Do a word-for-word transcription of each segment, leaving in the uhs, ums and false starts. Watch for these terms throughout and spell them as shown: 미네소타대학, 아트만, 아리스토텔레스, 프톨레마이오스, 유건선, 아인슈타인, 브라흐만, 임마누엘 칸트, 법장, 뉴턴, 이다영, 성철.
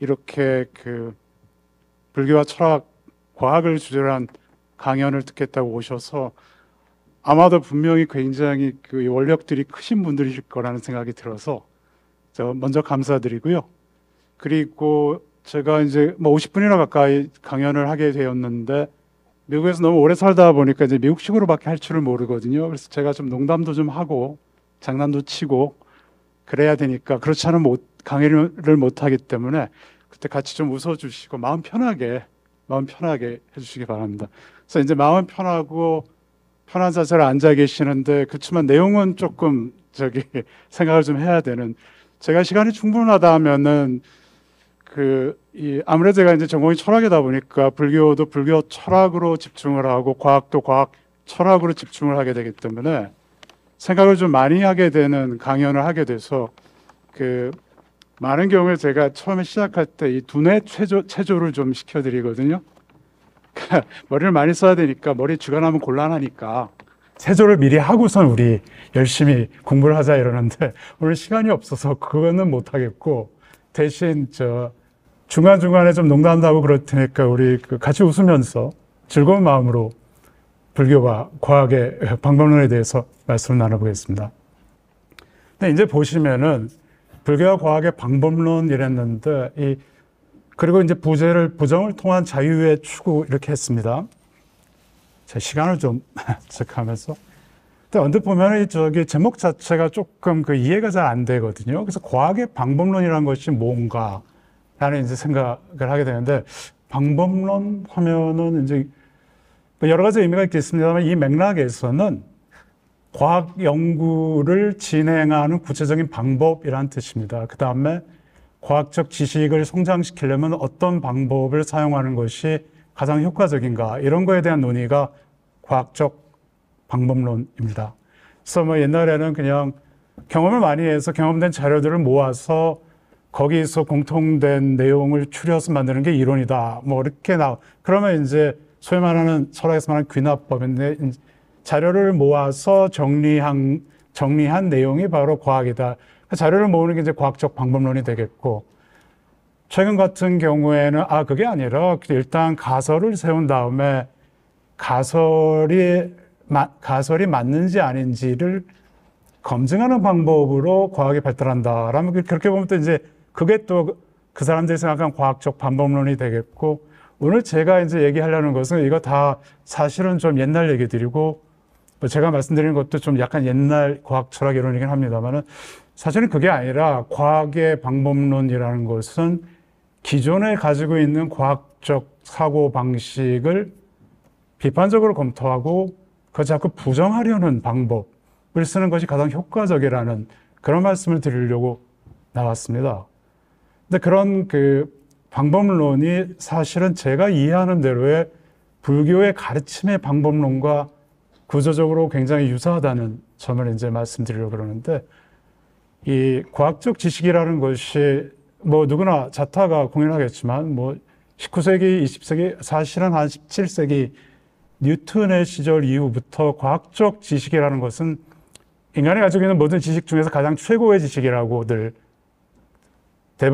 이렇게 그 불교와 철학, 과학을 주제로 한 강연을 듣겠다고 오셔서 아마도 분명히 굉장히 그 원력들이 크신 분들이실 거라는 생각이 들어서 저 먼저 감사드리고요. 그리고 제가 이제 뭐 오십 분이나 가까이 강연을 하게 되었는데 미국에서 너무 오래 살다 보니까 이제 미국식으로밖에 할 줄을 모르거든요. 그래서 제가 좀 농담도 좀 하고 장난도 치고 그래야 되니까 그렇지 않으면 못, 강의를 못 하기 때문에 그때 같이 좀 웃어주시고 마음 편하게 마음 편하게 해주시기 바랍니다. 그래서 이제 마음 편하고 편한 자세로 앉아 계시는데 그렇지만 내용은 조금 저기 생각을 좀 해야 되는. 제가 시간이 충분하다면은 그 이 아무래도 제가 이제 전공이 철학이다 보니까 불교도 불교 철학으로 집중을 하고 과학도 과학 철학으로 집중을 하게 되기 때문에 생각을 좀 많이 하게 되는 강연을 하게 돼서 그 많은 경우에 제가 처음에 시작할 때 이 두뇌 체조, 체조를 좀 시켜드리거든요. 머리를 많이 써야 되니까 머리 주관하면 곤란하니까 체조를 미리 하고선 우리 열심히 공부를 하자 이러는데 오늘 시간이 없어서 그거는 못하겠고 대신 저 중간중간에 좀 농담도 하고 그럴 테니까 우리 같이 웃으면서 즐거운 마음으로 불교와 과학의 방법론에 대해서 말씀을 나눠보겠습니다. 근데 이제 보시면은 불교와 과학의 방법론 이랬는데 이 그리고 이제 부재를 부정을 통한 자유의 추구 이렇게 했습니다. 제 시간을 좀 체크하면서. 근데 언뜻 보면 저기 제목 자체가 조금 그 이해가 잘 안 되거든요. 그래서 과학의 방법론이라는 것이 뭔가라는 이제 생각을 하게 되는데 방법론 하면은 이제 여러 가지 의미가 있겠습니다만 이 맥락에서는 과학 연구를 진행하는 구체적인 방법이란 뜻입니다. 그 다음에 과학적 지식을 성장시키려면 어떤 방법을 사용하는 것이 가장 효과적인가 이런 거에 대한 논의가 과학적 방법론입니다. 그래서 뭐 옛날에는 그냥 경험을 많이 해서 경험된 자료들을 모아서 거기서 공통된 내용을 추려서 만드는 게 이론이다. 뭐 이렇게 나 그러면 이제 소위 말하는 철학에서 말하는 귀납법인데 자료를 모아서 정리한 정리한 내용이 바로 과학이다. 자료를 모으는 게 이제 과학적 방법론이 되겠고 최근 같은 경우에는 아 그게 아니라 일단 가설을 세운 다음에 가설이 가설이 맞는지 아닌지를 검증하는 방법으로 과학이 발달한다라면 그렇게 보면 또 이제 그게 또 그 사람들이 생각한 과학적 방법론이 되겠고 오늘 제가 이제 얘기하려는 것은 이거 다 사실은 좀 옛날 얘기들이고 제가 말씀드리는 것도 좀 약간 옛날 과학 철학 이런 얘기는 합니다만은 사실은 그게 아니라 과학의 방법론이라는 것은 기존에 가지고 있는 과학적 사고 방식을 비판적으로 검토하고 그걸 자꾸 부정하려는 방법을 쓰는 것이 가장 효과적이라는 그런 말씀을 드리려고 나왔습니다. 근데 그런 그 방법론이 사실은 제가 이해하는 대로의 불교의 가르침의 방법론과 구조적으로 굉장히 유사하다는 점을 이제 말씀드리려고 그러는데 이 과학적 지식이라는 것이 뭐 누구나 자타가 공연하겠지만 뭐 십구 세기, 이십 세기 사실은 한 십칠 세기 뉴턴의 시절 이후부터 과학적 지식이라는 것은 인간이 가지고 있는 모든 지식 중에서 가장 최고의 지식이라고들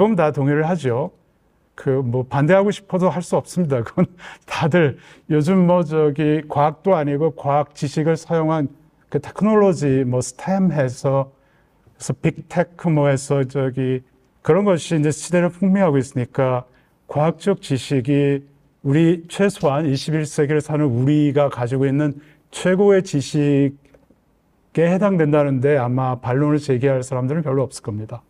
대부분 다 동의를 하죠. 그 뭐 반대하고 싶어도 할 수 없습니다. 그건 다들 요즘 뭐 저기 과학도 아니고 과학 지식을 사용한 그 테크놀로지 뭐 스템 해서 그래서 빅테크 뭐 해서 저기 그런 것이 이제 시대를 풍미하고 있으니까 과학적 지식이 우리 최소한 이십일 세기를 사는 우리가 가지고 있는 최고의 지식에 해당된다는데 아마 반론을 제기할 사람들은 별로 없을 겁니다.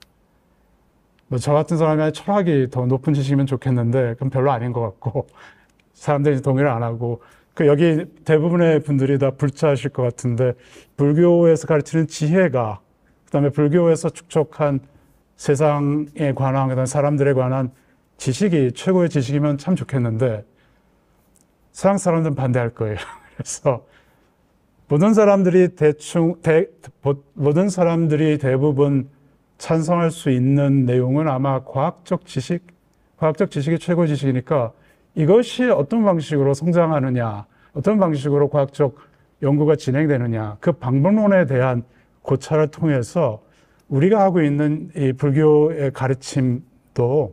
뭐 저 같은 사람이 철학이 더 높은 지식이면 좋겠는데 그건 별로 아닌 것 같고 사람들이 동의를 안 하고 그 여기 대부분의 분들이 다 불자하실 것 같은데 불교에서 가르치는 지혜가 그다음에 불교에서 축적한 세상에 관한 그다음 사람들에 관한 지식이 최고의 지식이면 참 좋겠는데 서양 사람들은 반대할 거예요. 그래서 모든 사람들이 대충 대, 모든 사람들이 대부분 찬성할 수 있는 내용은 아마 과학적 지식, 과학적 지식이 최고 지식이니까 이것이 어떤 방식으로 성장하느냐, 어떤 방식으로 과학적 연구가 진행되느냐, 그 방법론에 대한 고찰을 통해서 우리가 하고 있는 이 불교의 가르침도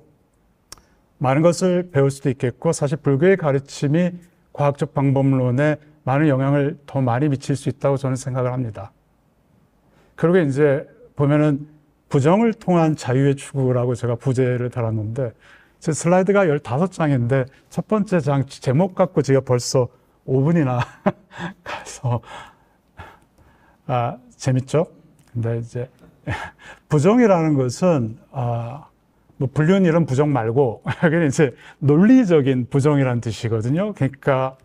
많은 것을 배울 수도 있겠고, 사실 불교의 가르침이 과학적 방법론에 많은 영향을 더 많이 미칠 수 있다고 저는 생각을 합니다. 그리고 이제 보면은 부정을 통한 자유의 추구라고 제가 부제를 달았는데, 제 슬라이드가 열다섯 장인데 첫 번째 장 제목 갖고 제가 벌써 오 분이나 가서, 아, 재밌죠? 근데 이제 부정이라는 것은, 아, 뭐 불륜 이런 부정 말고 여기는 이제 논리적인 부정이라는 뜻이거든요. 그러니까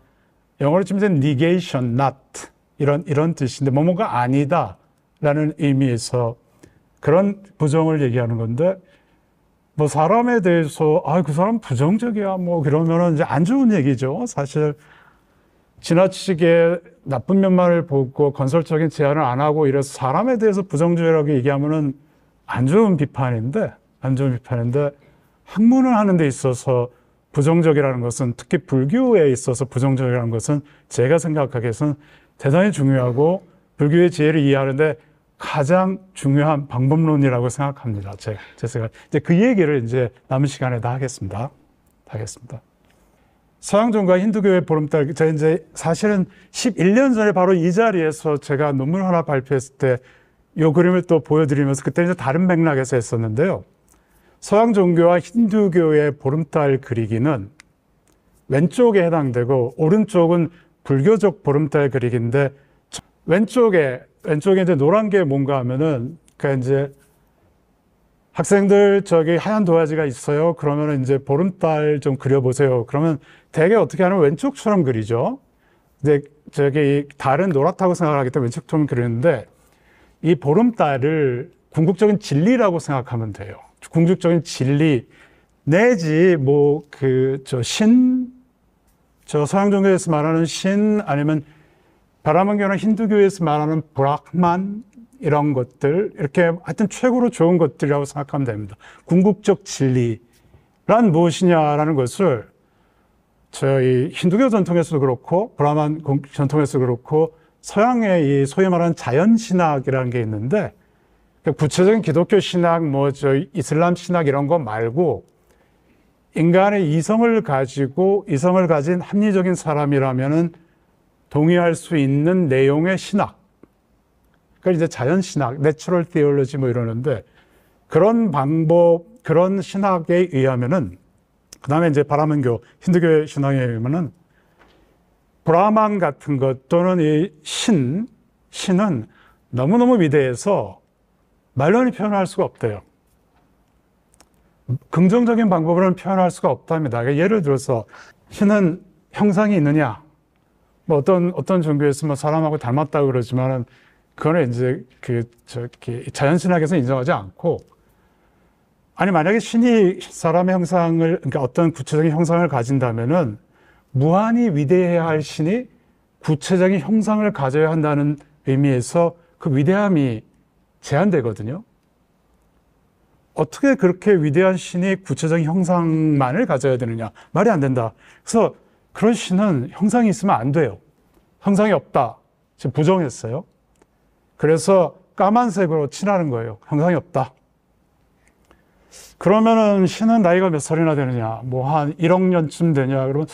영어로 치면 negation, not 이런 이런 뜻인데, 뭐 뭔가 아니다라는 의미에서 그런 부정을 얘기하는 건데, 뭐 사람에 대해서 아, 그 사람 부정적이야 뭐 그러면은 이제 안 좋은 얘기죠. 사실 지나치게 나쁜 면만을 보고 건설적인 제안을 안 하고 이래서 사람에 대해서 부정적이라고 얘기하면은 안 좋은 비판인데, 안 좋은 비판인데 학문을 하는 데 있어서 부정적이라는 것은, 특히 불교에 있어서 부정적이라는 것은 제가 생각하기에는 대단히 중요하고 불교의 지혜를 이해하는데 가장 중요한 방법론이라고 생각합니다. 제, 제 생각. 이제 그 얘기를 이제 남은 시간에 다 하겠습니다. 하겠습니다. 서양 종교와 힌두교의 보름달, 제가 이제 사실은 십일 년 전에 바로 이 자리에서 제가 논문 하나 발표했을 때 이 그림을 또 보여드리면서, 그때 이제 다른 맥락에서 했었는데요. 서양 종교와 힌두교의 보름달 그리기는 왼쪽에 해당되고, 오른쪽은 불교적 보름달 그리기인데, 왼쪽에, 왼쪽에 이제 노란 게 뭔가 하면은, 그러니까 이제 학생들 저기 하얀 도화지가 있어요. 그러면 이제 보름달 좀 그려보세요. 그러면 대개 어떻게 하면 왼쪽처럼 그리죠. 근데 저기 달은 노랗다고 생각하기 때문에 왼쪽처럼 그리는데, 이 보름달을 궁극적인 진리라고 생각하면 돼요. 궁극적인 진리 내지 뭐 그 저 신, 저 서양 종교에서 말하는 신, 아니면 바라만교나 힌두교에서 말하는 브라흐만 이런 것들, 이렇게 하여튼 최고로 좋은 것들이라고 생각하면 됩니다. 궁극적 진리란 무엇이냐라는 것을 저희 힌두교 전통에서도 그렇고 브라만 전통에서도 그렇고 서양의 이 소위 말하는 자연신학이라는 게 있는데, 구체적인 기독교 신학, 뭐 저 이슬람 신학 이런 거 말고 인간의 이성을 가지고, 이성을 가진 합리적인 사람이라면은 동의할 수 있는 내용의 신학, 그걸 이제 자연신학, 내추럴 테올로지 뭐 이러는데, 그런 방법, 그런 신학에 의하면은, 그 다음에 이제 바라만교, 힌두교 신학에 의하면은 브라만 같은 것 또는 이 신, 신은 너무너무 위대해서 말로는 표현할 수가 없대요. 긍정적인 방법으로는 표현할 수가 없답니다. 그러니까 예를 들어서 신은 형상이 있느냐, 뭐 어떤 어떤 종교에서 뭐 사람하고 닮았다고 그러지만은 그거는 이제 그 저기 자연신학에서 인정하지 않고, 아니 만약에 신이 사람의 형상을, 그러니까 어떤 구체적인 형상을 가진다면은 무한히 위대해야 할 신이 구체적인 형상을 가져야 한다는 의미에서 그 위대함이 제한되거든요. 어떻게 그렇게 위대한 신이 구체적인 형상만을 가져야 되느냐, 말이 안 된다. 그래서 그런 신은 형상이 있으면 안 돼요. 형상이 없다, 지금 부정했어요. 그래서 까만색으로 칠하는 거예요. 형상이 없다. 그러면은 신은 나이가 몇 살이나 되느냐, 뭐 한 일억 년쯤 되냐, 그러면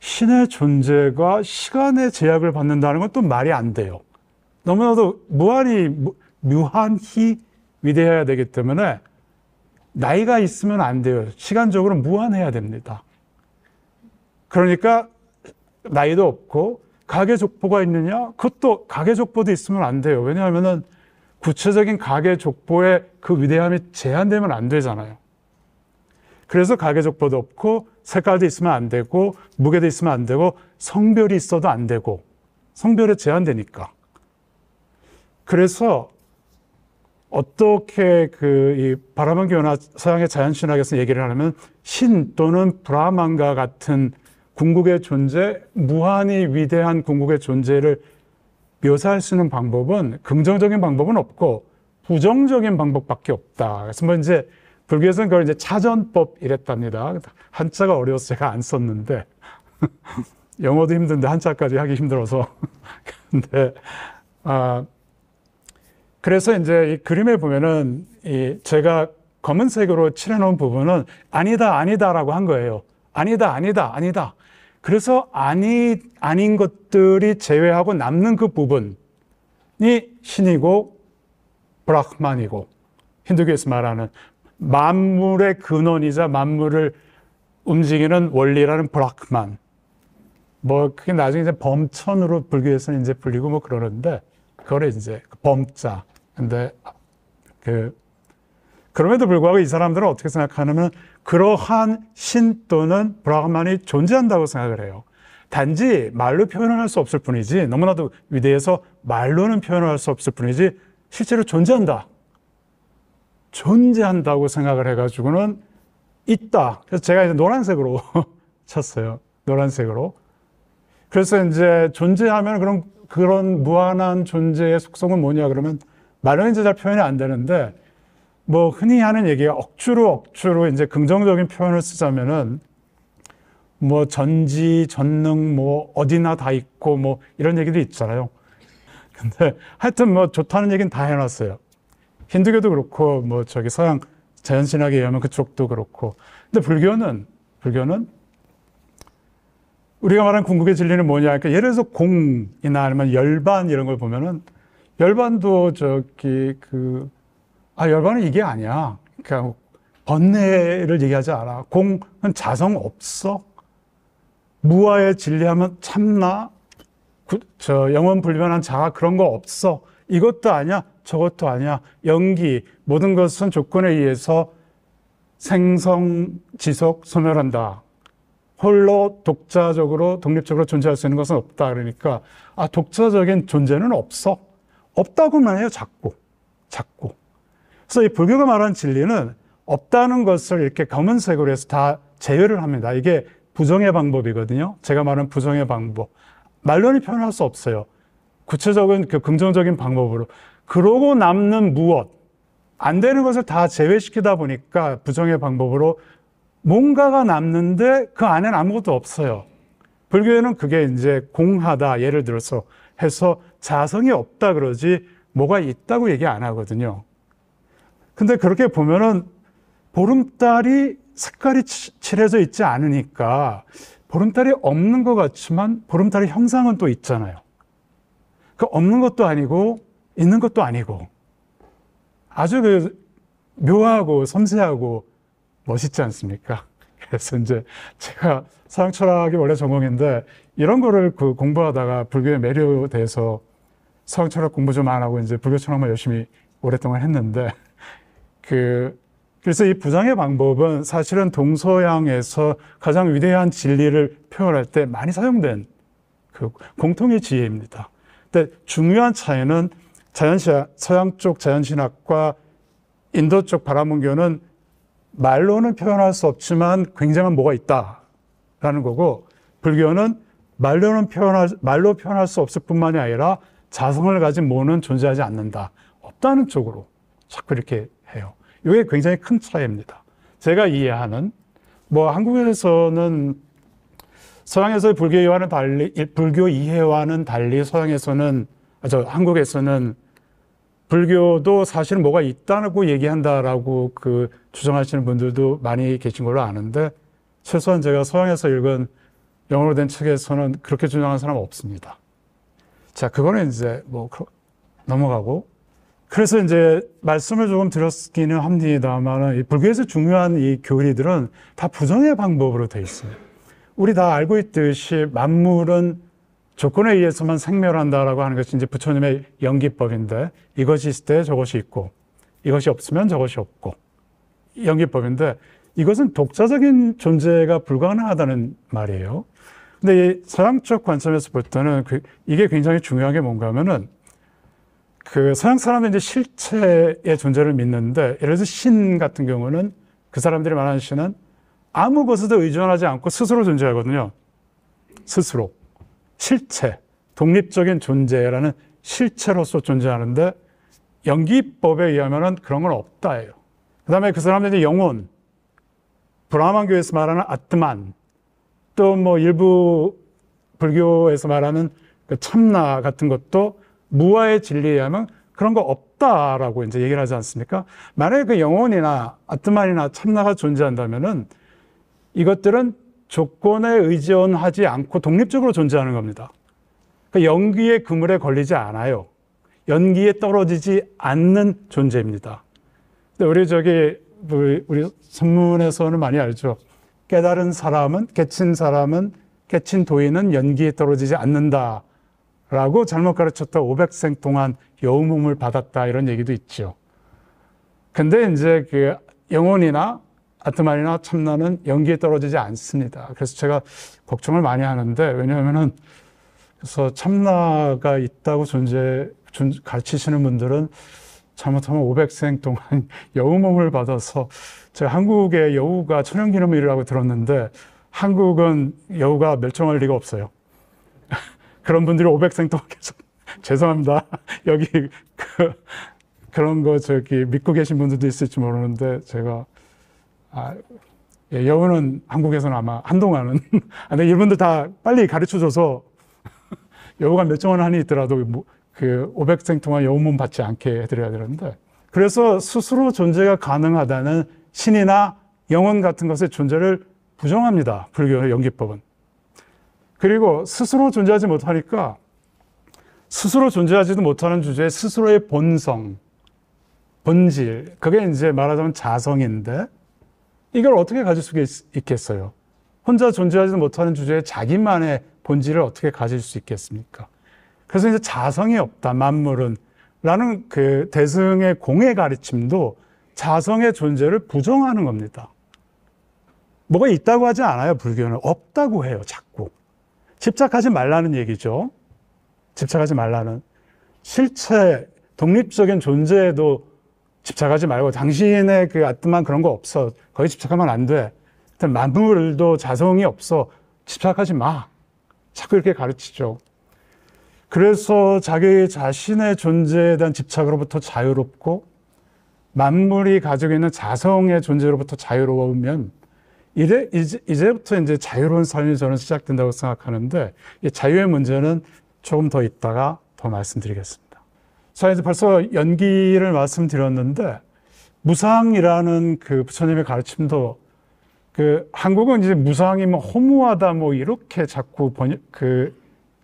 신의 존재가 시간의 제약을 받는다는 건 또 말이 안 돼요. 너무나도 무한히 무한히 위대해야 되기 때문에 나이가 있으면 안 돼요. 시간적으로 무한해야 됩니다. 그러니까 나이도 없고, 가계족보가 있느냐? 그것도 가계족보도 있으면 안 돼요. 왜냐하면은 구체적인 가계족보의 그 위대함이 제한되면 안 되잖아요. 그래서 가계족보도 없고, 색깔도 있으면 안 되고, 무게도 있으면 안 되고, 성별이 있어도 안 되고, 성별에 제한되니까. 그래서 어떻게 그 이 바라만교나 서양의 자연신학에서 얘기를 하면, 신 또는 브라만과 같은 궁극의 존재, 무한히 위대한 궁극의 존재를 묘사할 수 있는 방법은, 긍정적인 방법은 없고 부정적인 방법밖에 없다. 그래서 뭐 이제 불교에서는 그걸 이제 차전법 이랬답니다. 한자가 어려워서 제가 안 썼는데 영어도 힘든데 한자까지 하기 힘들어서 근데 아. 그래서 이제 이 그림에 보면은 이 제가 검은색으로 칠해놓은 부분은 아니다, 아니다라고 한 거예요. 아니다, 아니다, 아니다. 그래서 아니, 아닌 것들이 제외하고 남는 그 부분이 신이고 브라흐만이고 힌두교에서 말하는 만물의 근원이자 만물을 움직이는 원리라는 브라흐만. 뭐 그게 나중에 이제 범천으로 불교에서는 이제 불리고 뭐 그러는데 그걸 이제 범자. 근데 그 그럼에도 불구하고 이 사람들은 어떻게 생각하냐면 그러한 신 또는 브라흐만이 존재한다고 생각을 해요. 단지 말로 표현을 할 수 없을 뿐이지, 너무나도 위대해서 말로는 표현을 할 수 없을 뿐이지 실제로 존재한다. 존재한다고 생각을 해가지고는 있다. 그래서 제가 이제 노란색으로 쳤어요. 노란색으로. 그래서 이제 존재하면 그럼 그런 무한한 존재의 속성은 뭐냐 그러면 말로는 이제 잘 표현이 안 되는데, 뭐 흔히 하는 얘기가 억주로 억주로 이제 긍정적인 표현을 쓰자면은 뭐 전지, 전능, 뭐 어디나 다 있고 뭐 이런 얘기도 있잖아요. 근데 하여튼 뭐 좋다는 얘기는 다 해놨어요. 힌두교도 그렇고 뭐 저기 서양 자연신학에 의하면 그쪽도 그렇고. 근데 불교는 불교는 우리가 말하는 궁극의 진리는 뭐냐? 그러니까 예를 들어서 공이나 아니면 열반 이런 걸 보면은 열반도 저기 그 아 열반은 이게 아니야. 그러니까 번뇌를 얘기하지 않아. 공은 자성 없어. 무아의 진리하면 참나. 그, 저 영원 불변한 자아 그런 거 없어. 이것도 아니야. 저것도 아니야. 연기, 모든 것은 조건에 의해서 생성, 지속, 소멸한다. 홀로 독자적으로, 독립적으로 존재할 수 있는 것은 없다. 그러니까 아 독자적인 존재는 없어. 없다고만 해요. 자꾸. 자꾸. 그래서 이 불교가 말하는 진리는 없다는 것을 이렇게 검은색으로 해서 다 제외를 합니다. 이게 부정의 방법이거든요. 제가 말하는 부정의 방법. 말로는 표현할 수 없어요. 구체적인 그 긍정적인 방법으로. 그러고 남는 무엇, 안 되는 것을 다 제외시키다 보니까 부정의 방법으로 뭔가가 남는데 그 안에는 아무것도 없어요. 불교에는 그게 이제 공하다, 예를 들어서 해서 자성이 없다 그러지 뭐가 있다고 얘기 안 하거든요. 근데 그렇게 보면은 보름달이 색깔이 칠해져 있지 않으니까 보름달이 없는 것 같지만 보름달의 형상은 또 있잖아요. 그 없는 것도 아니고 있는 것도 아니고 아주 그 묘하고 섬세하고 멋있지 않습니까? 그래서 이제 제가 서양철학이 원래 전공인데 이런 거를 그 공부하다가 불교에 매료돼서 서양철학 공부 좀 안 하고 이제 불교철학만 열심히 오랫동안 했는데 그 그래서 이 부정의 방법은 사실은 동서양에서 가장 위대한 진리를 표현할 때 많이 사용된 그 공통의 지혜입니다. 근데 중요한 차이는 자연신학, 서양 쪽 자연신학과 인도 쪽 바라문교는 말로는 표현할 수 없지만 굉장한 뭐가 있다라는 거고, 불교는 말로는 표현할, 말로 표현할 수 없을 뿐만이 아니라 자성을 가진 뭐는 존재하지 않는다. 없다는 쪽으로 자꾸 이렇게 해요. 이게 굉장히 큰 차이입니다. 제가 이해하는, 뭐 한국에서는 서양에서의 불교와는 달리, 불교 이해와는 달리 서양에서는, 저 한국에서는 불교도 사실 뭐가 있다고 얘기한다라고 그 주장하시는 분들도 많이 계신 걸로 아는데, 최소한 제가 서양에서 읽은 영어로 된 책에서는 그렇게 주장하는 사람 없습니다. 자, 그거는 이제 뭐 넘어가고. 그래서 이제 말씀을 조금 드렸기는 합니다만, 불교에서 중요한 이 교리들은 다 부정의 방법으로 돼 있어요. 우리 다 알고 있듯이 만물은 조건에 의해서만 생멸한다라고 하는 것이 이제 부처님의 연기법인데, 이것이 있을 때 저것이 있고 이것이 없으면 저것이 없고, 연기법인데 이것은 독자적인 존재가 불가능하다는 말이에요. 근데 이 서양적 관점에서 볼 때는 그 이게 굉장히 중요한 게 뭔가 하면은, 그 서양 사람들이 이제 실체의 존재를 믿는데, 예를 들어서 신 같은 경우는 그 사람들이 말하는 신은 아무 것에도 의존하지 않고 스스로 존재하거든요. 스스로. 실체, 독립적인 존재라는 실체로서 존재하는데, 연기법에 의하면 그런 건 없다예요. 그 다음에 그 사람들이 영혼, 브라만교에서 말하는 아트만, 또 뭐 일부 불교에서 말하는 그 참나 같은 것도 무아의 진리에 의하면 그런 거 없다라고 이제 얘기를 하지 않습니까? 만약에 그 영혼이나 아트만이나 참나가 존재한다면은 이것들은 조건에 의존하지 않고 독립적으로 존재하는 겁니다. 그러니까 연기의 그물에 걸리지 않아요. 연기에 떨어지지 않는 존재입니다. 근데 우리 저기 우리 선문에서는 많이 알죠. 깨달은 사람은 깨친 사람은 깨친 도인은 연기에 떨어지지 않는다. 라고 잘못 가르쳤다 오백 생 동안 여우몸을 받았다 이런 얘기도 있죠. 근데 이제 그 영혼이나 아트만이나 참나는 연기에 떨어지지 않습니다. 그래서 제가 걱정을 많이 하는데 왜냐하면은 그래서 참나가 있다고 존재 가르치시는 분들은 잘못하면 오백 생 동안 여우몸을 받아서 제가 한국의 여우가 천연기념물이라고 들었는데 한국은 여우가 멸종할 리가 없어요. 그런 분들이 오백 생 동안 계속 죄송합니다. 여기 그, 그런 거 저기 믿고 계신 분들도 있을지 모르는데 제가 아, 예, 여우는 한국에서는 아마 한동안은 근데 일본도 다 빨리 가르쳐줘서 여우가 멸종한 한이 있더라도 뭐, 그 오백 생 동안 여우몸 받지 않게 해드려야 되는데 그래서 스스로 존재가 가능하다는 신이나 영혼 같은 것의 존재를 부정합니다. 불교의 연기법은. 그리고 스스로 존재하지 못하니까 스스로 존재하지도 못하는 주제에 스스로의 본성, 본질, 그게 이제 말하자면 자성인데 이걸 어떻게 가질 수 있겠어요? 혼자 존재하지도 못하는 주제에 자기만의 본질을 어떻게 가질 수 있겠습니까? 그래서 이제 자성이 없다, 만물은 라는 그 대승의 공의 가르침도 자성의 존재를 부정하는 겁니다. 뭐가 있다고 하지 않아요, 불교는. 없다고 해요, 자꾸. 집착하지 말라는 얘기죠. 집착하지 말라는. 실체, 독립적인 존재에도 집착하지 말고 당신의 그 아트만 그런 거 없어. 거기 집착하면 안 돼. 만물도 자성이 없어. 집착하지 마. 자꾸 이렇게 가르치죠. 그래서 자기 자신의 존재에 대한 집착으로부터 자유롭고 만물이 가지고 있는 자성의 존재로부터 자유로우면 이래, 이제, 이제부터 이제 자유로운 삶이 저는 시작된다고 생각하는데, 이 자유의 문제는 조금 더 있다가 더 말씀드리겠습니다. 자, 이제 벌써 연기를 말씀드렸는데, 무상이라는 그 부처님의 가르침도, 그, 한국은 이제 무상이 뭐 허무하다 뭐 이렇게 자꾸 번역, 그,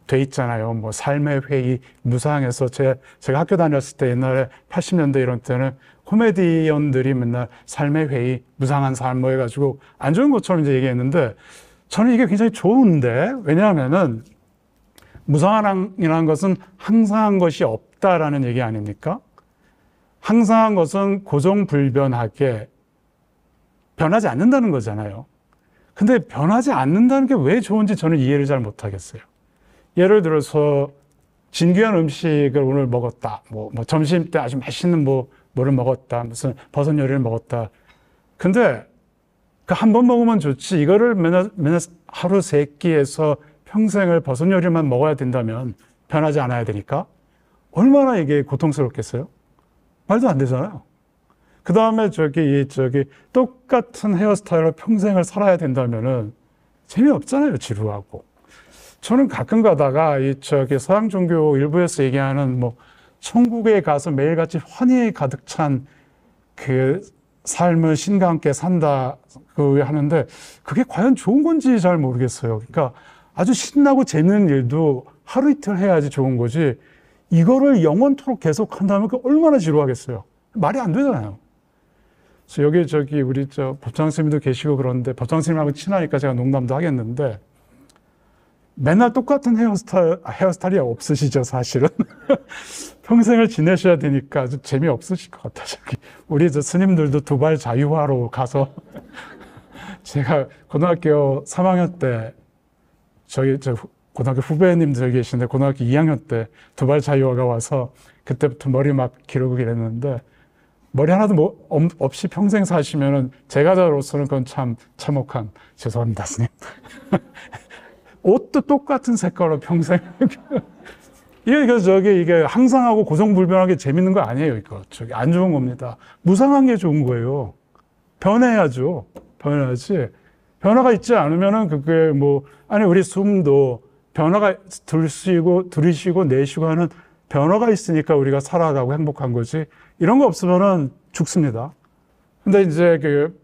돼 있잖아요. 뭐 삶의 회의, 무상에서 제, 제가 학교 다녔을 때 옛날에 팔십 년대 이런 때는 코미디언들이 맨날 삶의 회의, 무상한 삶 뭐 해가지고 안 좋은 것처럼 이제 얘기했는데 저는 이게 굉장히 좋은데 왜냐하면은 무상이라는 것은 항상한 것이 없다라는 얘기 아닙니까? 항상한 것은 고정불변하게 변하지 않는다는 거잖아요. 근데 변하지 않는다는 게 왜 좋은지 저는 이해를 잘 못하겠어요. 예를 들어서 진귀한 음식을 오늘 먹었다. 뭐, 뭐 점심 때 아주 맛있는 뭐 뭐를 먹었다. 무슨 버섯 요리를 먹었다. 근데 그 한 번 먹으면 좋지. 이거를 맨날 맨날 하루 세 끼에서 평생을 버섯 요리만 먹어야 된다면 변하지 않아야 되니까 얼마나 이게 고통스럽겠어요? 말도 안 되잖아요. 그 다음에 저기 저기 똑같은 헤어스타일로 평생을 살아야 된다면은 재미없잖아요. 지루하고. 저는 가끔 가다가 이 저기 서양 종교 일부에서 얘기하는 뭐 천국에 가서 매일같이 환희에 가득 찬 그 삶을 신과 함께 산다 그 하는데 그게 과연 좋은 건지 잘 모르겠어요. 그러니까 아주 신나고 재밌는 일도 하루 이틀 해야지 좋은 거지 이거를 영원토록 계속 한다면 그 얼마나 지루하겠어요. 말이 안 되잖아요. 그래서 여기 저기 우리 저 법장 스님도 계시고 그런데 법장 스님하고 친하니까 제가 농담도 하겠는데. 맨날 똑같은 헤어스타일, 헤어스타일이 없으시죠, 사실은. 평생을 지내셔야 되니까 아주 재미없으실 것 같아요. 저기 우리 저 스님들도 두발 자유화로 가서 제가 고등학교 삼 학년 때 저희 저 고등학교 후배님들 계시는데 고등학교 이 학년 때 두발 자유화가 와서 그때부터 머리 막 기르고 이랬는데 머리 하나도 뭐, 없이 평생 사시면은 제가자로서는 그건 참 참혹한 죄송합니다, 스님. 옷도 똑같은 색깔로 평생. 이게, 저기, 이게 항상 하고 고정불변하게 재밌는 거 아니에요, 이거. 저기, 안 좋은 겁니다. 무상한 게 좋은 거예요. 변해야죠. 변해야지. 변화가 있지 않으면은 그게 뭐, 아니, 우리 숨도 변화가 들이쉬고, 들이쉬고, 내쉬고 하는 변화가 있으니까 우리가 살아가고 행복한 거지, 이런 거 없으면은 죽습니다. 근데 이제 그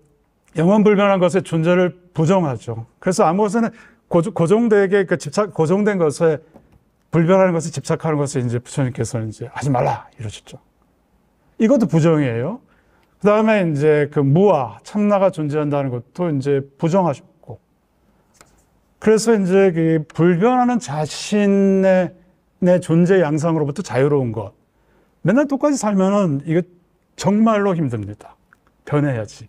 영원불변한 것의 존재를 부정하죠. 그래서 아무것에는 고정되게 그 집착, 고정된 것에, 불변하는 것에 집착하는 것을 이제 부처님께서는 이제 하지 말라 이러셨죠. 이것도 부정이에요. 그 다음에 이제 그 무아, 참나가 존재한다는 것도 이제 부정하셨고. 그래서 이제 그 불변하는 자신의 내 존재 양상으로부터 자유로운 것. 맨날 똑같이 살면은 이거 정말로 힘듭니다. 변해야지.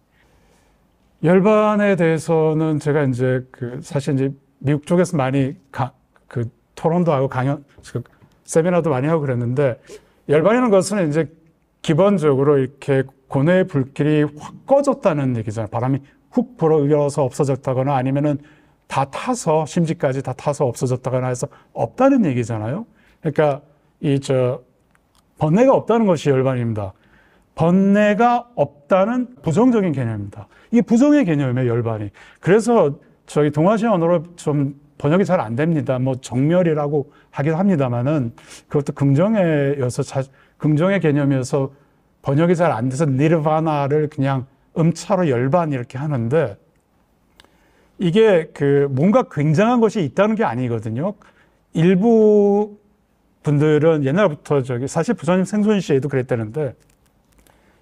열반에 대해서는 제가 이제 그 사실 이제 미국 쪽에서 많이 가, 그 토론도 하고 강연, 그 세미나도 많이 하고 그랬는데, 열반이라는 것은 이제 기본적으로 이렇게 고뇌의 불길이 확 꺼졌다는 얘기잖아요. 바람이 훅 불어서 없어졌다거나 아니면은 다 타서, 심지까지 다 타서 없어졌다거나 해서 없다는 얘기잖아요. 그러니까 이 저 번뇌가 없다는 것이 열반입니다. 번뇌가 없다는 부정적인 개념입니다. 이게 부정의 개념이에요, 열반이. 그래서 저희 동아시아 언어로 좀 번역이 잘 안 됩니다. 뭐 정멸이라고 하긴 합니다만은 그것도 긍정에여서, 긍정의 개념이어서 번역이 잘 안 돼서 니르바나를 그냥 음차로 열반 이렇게 하는데, 이게 그 뭔가 굉장한 것이 있다는 게 아니거든요. 일부 분들은 옛날부터 저기 사실 부처님 생존 시에도 그랬다는데,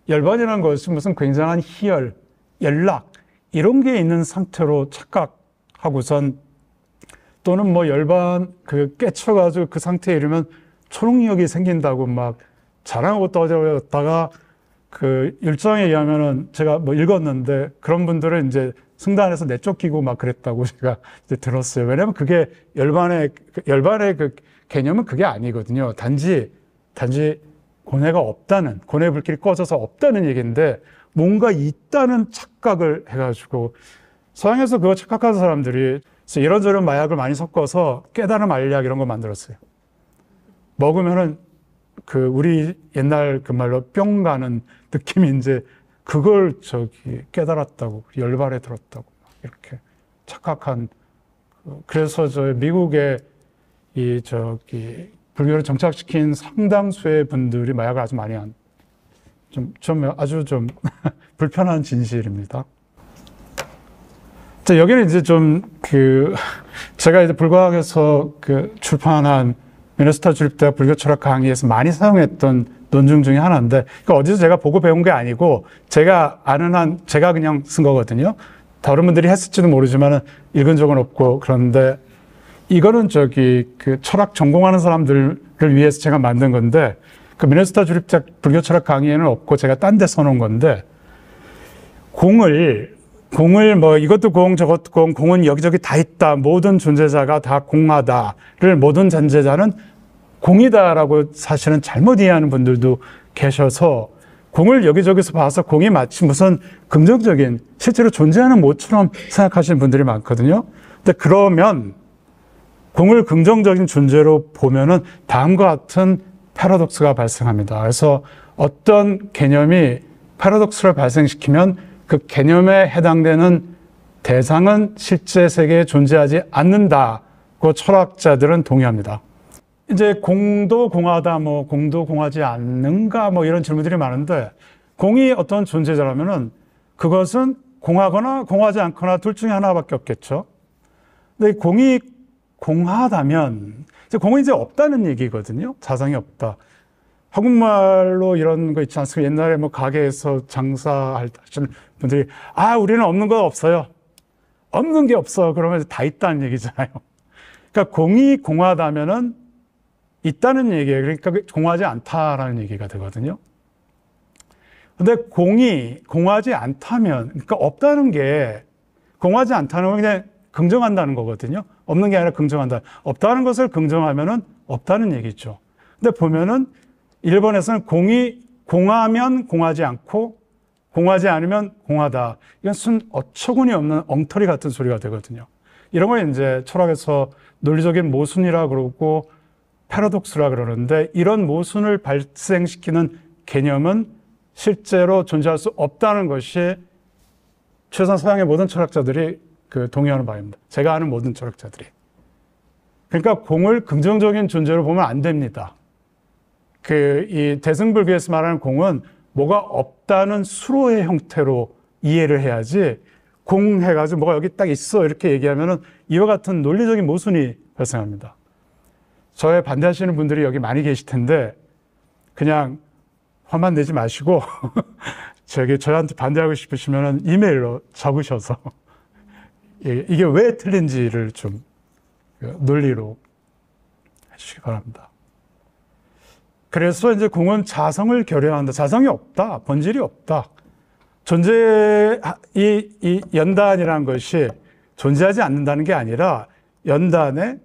열반이라는 것은 무슨 굉장한 희열, 연락 이런 게 있는 상태로 착각하고선, 또는 뭐 열반 그 깨쳐가지고 그 상태에 이르면 초능력이 생긴다고 막 자랑하고 떠들었다가, 그 일정에 의하면은 제가 뭐 읽었는데 그런 분들은 이제 승단에서 내쫓기고 막 그랬다고 제가 이제 들었어요. 왜냐하면 그게 열반의 열반의 그 개념은 그게 아니거든요. 단지 단지 고뇌가 없다는, 고뇌 불길이 꺼져서 없다는 얘기인데 뭔가 있다는 착각을 해가지고, 서양에서 그거 착각한 사람들이 이런저런 마약을 많이 섞어서 깨달음 알약 이런 거 만들었어요. 먹으면은 그 우리 옛날 그 말로 뿅 가는 느낌이 이제 그걸 저기 깨달았다고, 열반에 들었다고 이렇게 착각한. 그래서 저 미국의 이 저기 불교를 정착시킨 상당수의 분들이 마약을 아주 많이 한, 좀, 좀 아주 좀 불편한 진실입니다. 자, 여기는 이제 좀 그, 제가 이제 불과학에서 그 출판한 미네소타 주립대학 불교철학 강의에서 많이 사용했던 논증 중에 하나인데, 그러니까 어디서 제가 보고 배운 게 아니고 제가 아는 한, 제가 그냥 쓴 거거든요. 다른 분들이 했을지도 모르지만 읽은 적은 없고. 그런데 이거는 저기 그 철학 전공하는 사람들을 위해서 제가 만든 건데, 그 미네소타 주립대학 불교철학 강의에는 없고 제가 딴 데 써놓은 건데, 공을 공을 뭐 이것도 공 저것도 공, 공은 여기저기 다 있다, 모든 존재자가 다 공하다를 모든 존재자는 공이다라고 사실은 잘못 이해하는 분들도 계셔서, 공을 여기저기서 봐서 공이 마치 무슨 긍정적인, 실제로 존재하는 모처럼 생각하시는 분들이 많거든요. 근데 그러면 공을 긍정적인 존재로 보면은 다음과 같은 패러독스가 발생합니다. 그래서 어떤 개념이 패러독스를 발생시키면 그 개념에 해당되는 대상은 실제 세계에 존재하지 않는다고 철학자들은 동의합니다. 이제 공도 공하다, 뭐 공도 공하지 않는가, 뭐 이런 질문들이 많은데, 공이 어떤 존재자라면은 그것은 공하거나 공하지 않거나 둘 중에 하나밖에 없겠죠. 근데 공이 공하다면, 이제 공은 이제 없다는 얘기거든요. 자상이 없다. 한국말로 이런 거 있지 않습니까? 옛날에 뭐 가게에서 장사할 분들이, 아, 우리는 없는 거 없어요. 없는 게 없어. 그러면 다 있다는 얘기잖아요. 그러니까 공이 공하다면은 있다는 얘기예요. 그러니까 공하지 않다라는 얘기가 되거든요. 근데 공이 공하지 않다면, 그러니까 없다는 게, 공하지 않다는 건 그냥 긍정한다는 거거든요. 없는 게 아니라 긍정한다. 없다는 것을 긍정하면은 없다는 얘기죠. 근데 보면은 일본에서는 공이 공하면 공하지 않고 공하지 않으면 공하다. 이건 순 어처구니 없는 엉터리 같은 소리가 되거든요. 이런 걸 이제 철학에서 논리적인 모순이라 그러고 패러독스라 그러는데, 이런 모순을 발생시키는 개념은 실제로 존재할 수 없다는 것이 최소한 서양의 모든 철학자들이 그 동의하는 바입니다. 제가 아는 모든 철학자들이. 그러니까 공을 긍정적인 존재로 보면 안 됩니다. 그 이 대승불교에서 말하는 공은 뭐가 없다는 수로의 형태로 이해를 해야지, 공 해가지고 뭐가 여기 딱 있어 이렇게 얘기하면은 이와 같은 논리적인 모순이 발생합니다. 저에 반대하시는 분들이 여기 많이 계실 텐데 그냥 화만 내지 마시고 저기 저한테 반대하고 싶으시면은 이메일로 적으셔서 이게 왜 틀린지를 좀 논리로 해주시기 바랍니다. 그래서 이제 공은 자성을 결여한다. 자성이 없다. 본질이 없다. 존재의 이 연단이라는 것이 존재하지 않는다는 게 아니라 연단에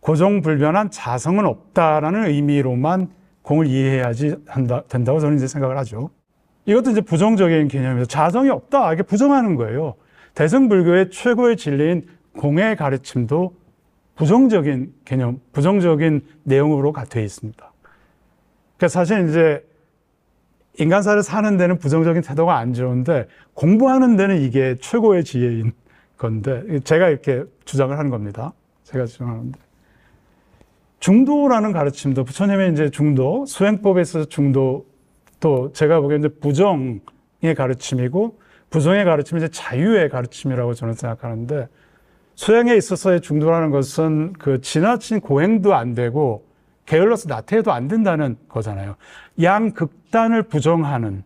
고정불변한 자성은 없다라는 의미로만 공을 이해해야지 한다, 된다고 저는 이제 생각을 하죠. 이것도 이제 부정적인 개념이에요. 자성이 없다. 이게 부정하는 거예요. 대승불교의 최고의 진리인 공의 가르침도 부정적인 개념, 부정적인 내용으로 갇혀 있습니다. 그러니까 사실 이제 인간사를 사는 데는 부정적인 태도가 안 좋은데 공부하는 데는 이게 최고의 지혜인 건데 제가 이렇게 주장을 하는 겁니다. 제가 주장하는데. 중도라는 가르침도 부처님의 이제 중도, 수행법에 있어서 중도 또 제가 보기에 이제 부정의 가르침이고 부정의 가르침은 이제 자유의 가르침이라고 저는 생각하는데 수행에 있어서의 중도라는 것은 그 지나친 고행도 안 되고 게을러서 나태해도 안 된다는 거잖아요. 양극단을 부정하는,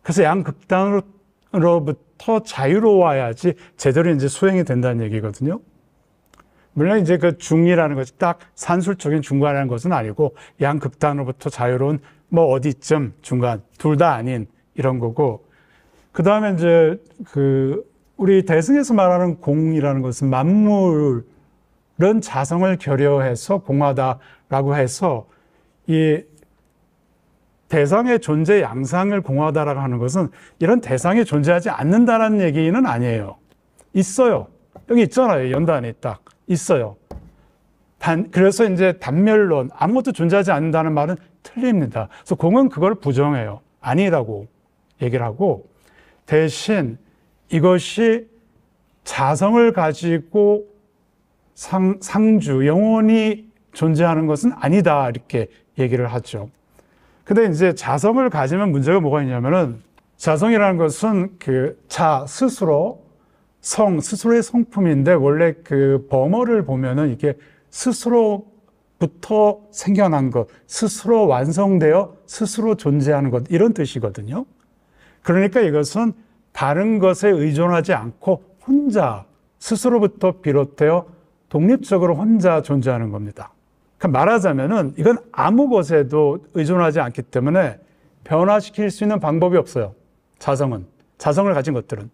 그래서 양극단으로부터 자유로워야지 제대로 이제 수행이 된다는 얘기거든요. 물론 이제 그 중이라는 것이 딱 산술적인 중간이라는 것은 아니고 양극단으로부터 자유로운 뭐 어디쯤 중간, 둘 다 아닌 이런 거고, 그 다음에 이제 그 우리 대승에서 말하는 공이라는 것은 만물 이런 자성을 결여해서 공하다라고 해서 이 대상의 존재 양상을 공하다라고 하는 것은 이런 대상이 존재하지 않는다라는 얘기는 아니에요. 있어요. 여기 있잖아요. 연단에 딱 있어요. 단, 그래서 이제 단멸론, 아무것도 존재하지 않는다는 말은 틀립니다. 그래서 공은 그걸 부정해요. 아니라고 얘기를 하고, 대신 이것이 자성을 가지고 상, 상주, 영혼이 존재하는 것은 아니다 이렇게 얘기를 하죠. 근데 이제 자성을 가지면 문제가 뭐가 있냐면은 자성이라는 것은 그 자 스스로, 성 스스로의 성품인데 원래 그 범어를 보면은 이게 스스로부터 생겨난 것, 스스로 완성되어 스스로 존재하는 것 이런 뜻이거든요. 그러니까 이것은 다른 것에 의존하지 않고 혼자 스스로부터 비롯되어 독립적으로 혼자 존재하는 겁니다. 그러니까 말하자면은 이건 아무 것에도 의존하지 않기 때문에 변화시킬 수 있는 방법이 없어요. 자성은, 자성을 가진 것들은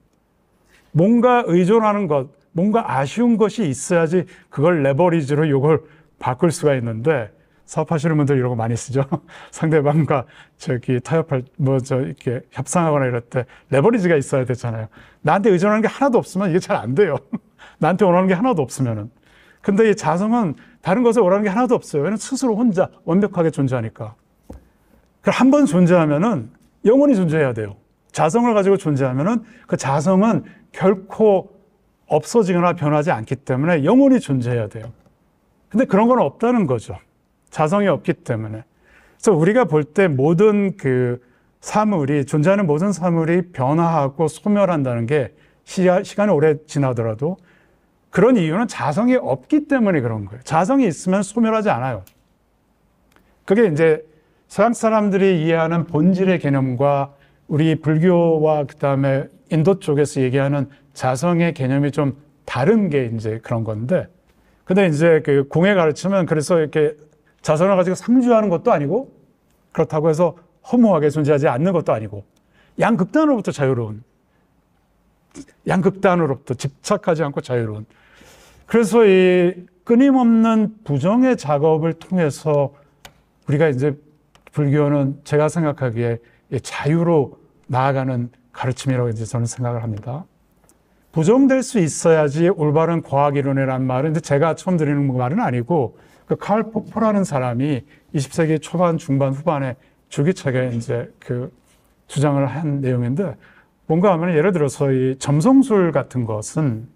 뭔가 의존하는 것, 뭔가 아쉬운 것이 있어야지 그걸 레버리지로 이걸 바꿀 수가 있는데, 사업하시는 분들 이런 거 많이 쓰죠. 상대방과 저기 타협할, 뭐 저 이렇게 협상하거나 이럴 때 레버리지가 있어야 되잖아요. 나한테 의존하는 게 하나도 없으면 이게 잘 안 돼요. 나한테 원하는 게 하나도 없으면은. 근데 이 자성은 다른 것에 원하는 게 하나도 없어요. 왜냐면 스스로 혼자 완벽하게 존재하니까. 그 한 번 존재하면은 영원히 존재해야 돼요. 자성을 가지고 존재하면은 그 자성은 결코 없어지거나 변하지 않기 때문에 영원히 존재해야 돼요. 근데 그런 건 없다는 거죠. 자성이 없기 때문에. 그래서 우리가 볼 때 모든 그 사물이, 존재하는 모든 사물이 변화하고 소멸한다는 게 시간이 오래 지나더라도 그런 이유는 자성이 없기 때문에 그런 거예요. 자성이 있으면 소멸하지 않아요. 그게 이제 서양 사람들이 이해하는 본질의 개념과 우리 불교와 그다음에 인도 쪽에서 얘기하는 자성의 개념이 좀 다른 게 이제 그런 건데, 근데 이제 그 공의 가르침은 그래서 이렇게 자성을 가지고 상주하는 것도 아니고 그렇다고 해서 허무하게 존재하지 않는 것도 아니고 양극단으로부터 자유로운, 양극단으로부터 집착하지 않고 자유로운, 그래서 이 끊임없는 부정의 작업을 통해서 우리가 이제 불교는 제가 생각하기에 자유로 나아가는 가르침이라고 이제 저는 생각을 합니다. 부정될 수 있어야지 올바른 과학이론이란 말은 이제 제가 처음 드리는 말은 아니고, 그 칼 포퍼라는 사람이 이십 세기 초반, 중반, 후반에 줄기차게 이제 그 주장을 한 내용인데, 뭔가 하면 예를 들어서 이 점성술 같은 것은,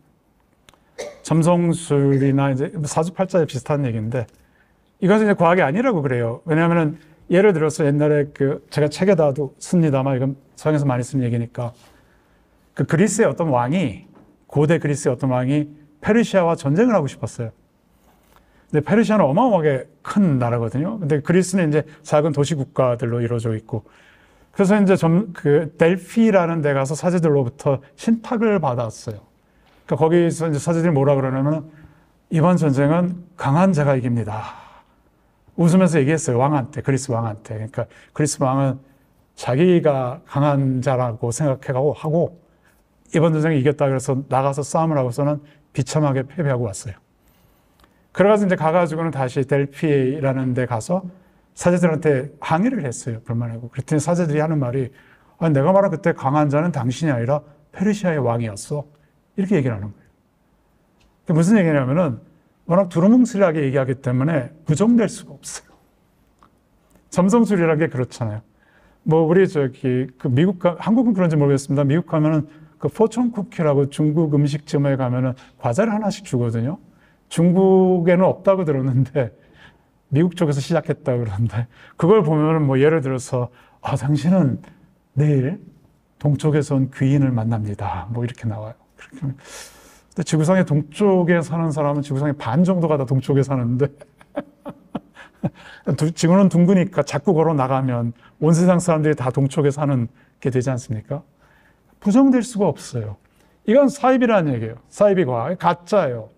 점성술이나 이제 사주팔자에 비슷한 얘기인데, 이것은 이제 과학이 아니라고 그래요. 왜냐하면은 예를 들어서 옛날에 그 제가 책에다도 씁니다만 이건 서양에서 많이 쓰는 얘기니까 그 그리스의 어떤 왕이 고대 그리스의 어떤 왕이 페르시아와 전쟁을 하고 싶었어요. 근데 페르시아는 어마어마하게 큰 나라거든요. 근데 그리스는 이제 작은 도시 국가들로 이루어져 있고 그래서 이제 좀 그 델피라는 데 가서 사제들로부터 신탁을 받았어요. 그러니까 거기서 이제 사제들이 뭐라 그러냐면 이번 전쟁은 강한 자가 이깁니다. 웃으면서 얘기했어요. 왕한테, 그리스 왕한테. 그러니까 그리스 왕은 자기가 강한 자라고 생각하고 하고 이번 전쟁에 이겼다 그래서 나가서 싸움을 하고서는 비참하게 패배하고 왔어요. 그래가지고 이제 가가지고는 다시 델피라는 데 가서 사제들한테 항의를 했어요. 불만하고. 그랬더니 사제들이 하는 말이 아니, 내가 말한 그때 강한 자는 당신이 아니라 페르시아의 왕이었어. 이렇게 얘기를 하는 거예요. 무슨 얘기냐면은 워낙 두루뭉실하게 얘기하기 때문에 부정될 수가 없어요. 점성술이라는 게 그렇잖아요. 뭐 우리 저기 그 미국 가, 한국은 그런지 모르겠습니다. 미국 가면은 그 포천 쿠키라고 중국 음식점에 가면은 과자를 하나씩 주거든요. 중국에는 없다고 들었는데 미국 쪽에서 시작했다 그러는데 그걸 보면은 뭐 예를 들어서 아 당신은 내일 동쪽에서 온 귀인을 만납니다. 뭐 이렇게 나와요. 그렇게. 근데 지구상의 동쪽에 사는 사람은 지구상의 반 정도가 다 동쪽에 사는데 지구는 둥그니까 자꾸 걸어 나가면 온 세상 사람들이 다 동쪽에 사는 게 되지 않습니까? 부정될 수가 없어요. 이건 사이비라는 얘기예요. 사이비 과학 가짜예요.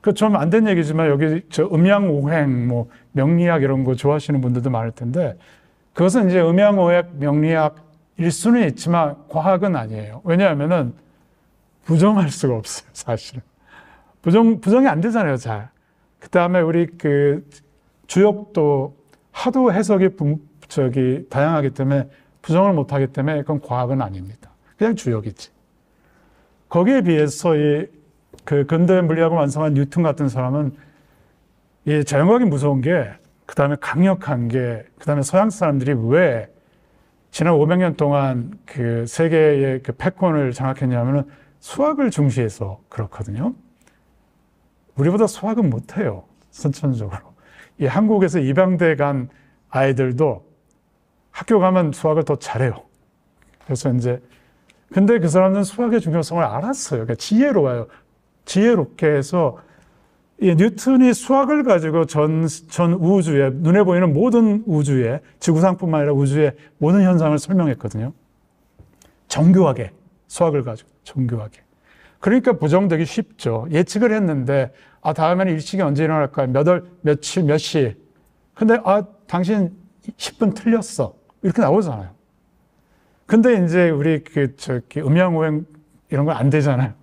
그 좀 안 된 얘기지만 여기 저 음양오행 뭐 명리학 이런 거 좋아하시는 분들도 많을 텐데 그것은 이제 음양오행 명리학일 수는 있지만 과학은 아니에요. 왜냐하면은 부정할 수가 없어요, 사실은. 부정 부정이 안 되잖아요, 잘. 그다음에 우리 그 주역도 하도 해석이 저기 다양하기 때문에 부정을 못 하기 때문에 그건 과학은 아닙니다. 그냥 주역이지. 거기에 비해서 이 그 근대 물리학을 완성한 뉴턴 같은 사람은 이 자연과학이 무서운 게, 그 다음에 강력한 게, 그 다음에 서양 사람들이 왜 지난 오백 년 동안 그 세계의 그 패권을 장악했냐면은 수학을 중시해서 그렇거든요. 우리보다 수학은 못해요. 선천적으로. 이 한국에서 입양돼 간 아이들도 학교 가면 수학을 더 잘해요. 그래서 이제, 근데 그 사람들은 수학의 중요성을 알았어요. 그러니까 지혜로워요. 지혜롭게 해서 이 뉴턴이 수학을 가지고 전, 전 우주에 눈에 보이는 모든 우주에 지구상뿐만 아니라 우주의 모든 현상을 설명했거든요. 정교하게 수학을 가지고 정교하게. 그러니까 부정되기 쉽죠. 예측을 했는데 아 다음에는 일식이 언제 일어날까? 몇 월, 며칠, 몇 시. 근데 아 당신 십 분 틀렸어. 이렇게 나오잖아요. 근데 이제 우리 그 저기 음양오행 이런 건 안 되잖아요.